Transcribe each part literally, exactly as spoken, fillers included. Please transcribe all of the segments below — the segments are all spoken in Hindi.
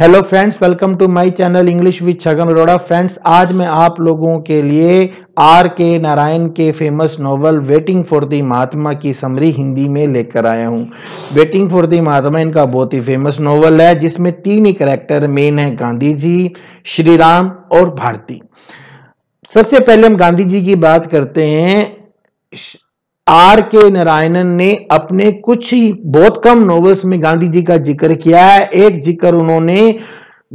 Hello friends, welcome to my channel English with Chhagan Arora. Friends, आज मैं आप लोगों के लिए आर के नारायण के famous novel waiting for the Mahatma की समरी हिंदी में लेकर आया हूँ। वेटिंग फॉर द महात्मा इनका बहुत ही फेमस नोवेल है, जिसमें तीन ही कैरेक्टर मेन हैं, गांधी जी, श्री राम और भारती। सबसे पहले हम गांधी जी की बात करते हैं। आर के नारायणन ने अपने कुछ ही बहुत कम नॉवेल्स में गांधी जी का जिक्र किया है। एक जिक्र उन्होंने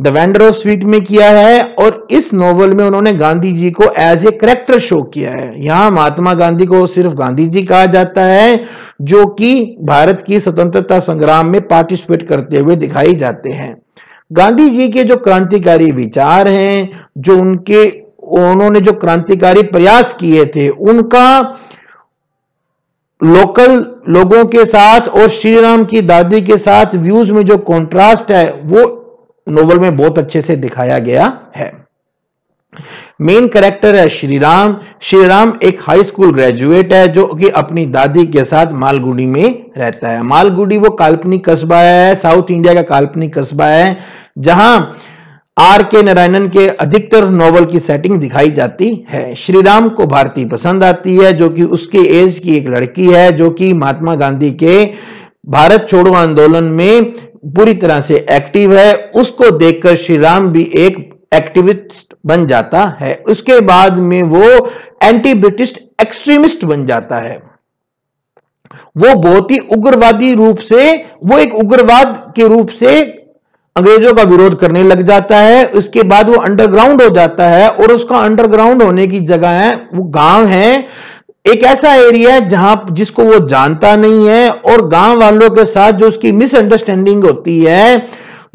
द वेंडर ऑफ स्वीट में किया है और इस नॉवेल में उन्होंने गांधी जी को एज ए करेक्टर शो किया है। यहाँ महात्मा गांधी को सिर्फ गांधी जी कहा जाता है, जो कि भारत की स्वतंत्रता संग्राम में पार्टिसिपेट करते हुए दिखाई जाते हैं। गांधी जी के जो क्रांतिकारी विचार हैं, जो उनके उन्होंने जो क्रांतिकारी प्रयास किए थे, उनका लोकल लोगों के साथ और श्रीराम की दादी के साथ व्यूज में जो कॉन्ट्रास्ट है, वो नोवेल में बहुत अच्छे से दिखाया गया है। मेन कैरेक्टर है श्रीराम। श्रीराम एक हाई स्कूल ग्रेजुएट है जो कि अपनी दादी के साथ मालगुडी में रहता है। मालगुडी वो काल्पनिक कस्बा है, साउथ इंडिया का काल्पनिक कस्बा है, जहां आर के नारायणन के अधिकतर नॉवेल की सेटिंग दिखाई जाती है। श्रीराम को भारती पसंद आती है, जो कि उसके एज की एक लड़की है, जो कि महात्मा गांधी के भारत छोड़ो आंदोलन में पूरी तरह से एक्टिव है। उसको देखकर श्रीराम भी एक एक्टिविस्ट बन जाता है। उसके बाद में वो एंटी ब्रिटिश एक्सट्रीमिस्ट बन जाता है। वो बहुत ही उग्रवादी रूप से वो एक उग्रवाद के रूप से अंग्रेजों का विरोध करने लग जाता है। उसके बाद वो अंडरग्राउंड हो जाता है और उसका अंडरग्राउंड होने की जगह है, वो गांव है, एक ऐसा एरिया है जहां जिसको वो जानता नहीं है, और गांव वालों के साथ जो उसकी मिसअंडरस्टैंडिंग होती है,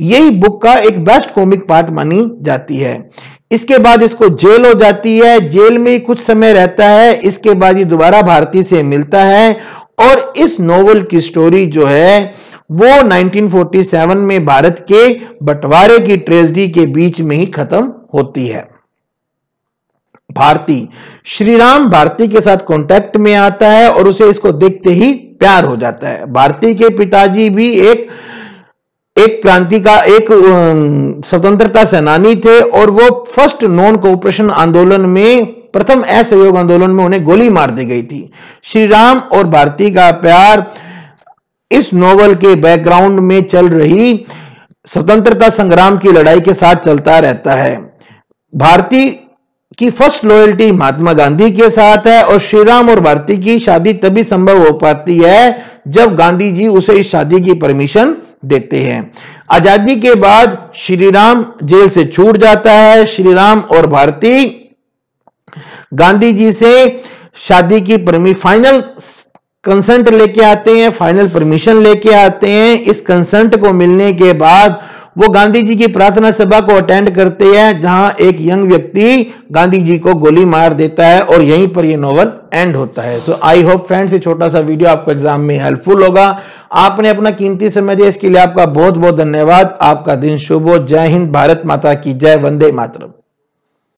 यही बुक का एक बेस्ट कॉमिक पार्ट मानी जाती है। इसके बाद इसको जेल हो जाती है, जेल में कुछ समय रहता है। इसके बाद ये दोबारा भारती से मिलता है और इस नॉवेल की स्टोरी जो है वो नाइनटीन फोर्टी सेवन में भारत के बंटवारे की ट्रेजेडी के बीच में ही खत्म होती है। भारती श्रीराम भारती के साथ कांटेक्ट में आता है और उसे इसको देखते ही प्यार हो जाता है। भारती के पिताजी भी एक एक क्रांति का एक स्वतंत्रता सेनानी थे और वो फर्स्ट नॉन कोऑपरेशन आंदोलन में, प्रथम असहयोग आंदोलन में उन्हें गोली मार दी गई थी। श्रीराम और भारती का प्यार इस नोवेल के बैकग्राउंड में चल रही स्वतंत्रता संग्राम की लड़ाई के साथ चलता रहता है। भारती की फर्स्ट लॉयल्टी महात्मा गांधी के साथ है और श्रीराम और भारती की शादी तभी संभव हो पाती है जब गांधी जी उसे इस शादी की परमिशन देते हैं। आजादी के बाद श्रीराम जेल से छूट जाता है। श्रीराम और भारती गांधी जी से शादी की परमी फाइनल कंसेंट लेके आते हैं, फाइनल परमिशन लेके आते हैं। इस कंसेंट को मिलने के बाद वो गांधी जी की प्रार्थना सभा को अटेंड करते हैं, जहां एक यंग व्यक्ति गांधी जी को गोली मार देता है और यहीं पर ये नोवेल एंड होता है। सो आई होप फ्रेंड्स ये छोटा सा वीडियो आपको एग्जाम में हेल्पफुल होगा। आपने अपना कीमती समय दिया, इसके लिए आपका बहुत बहुत धन्यवाद। आपका दिन शुभ हो। जय हिंद, भारत माता की जय, वंदे मातरम।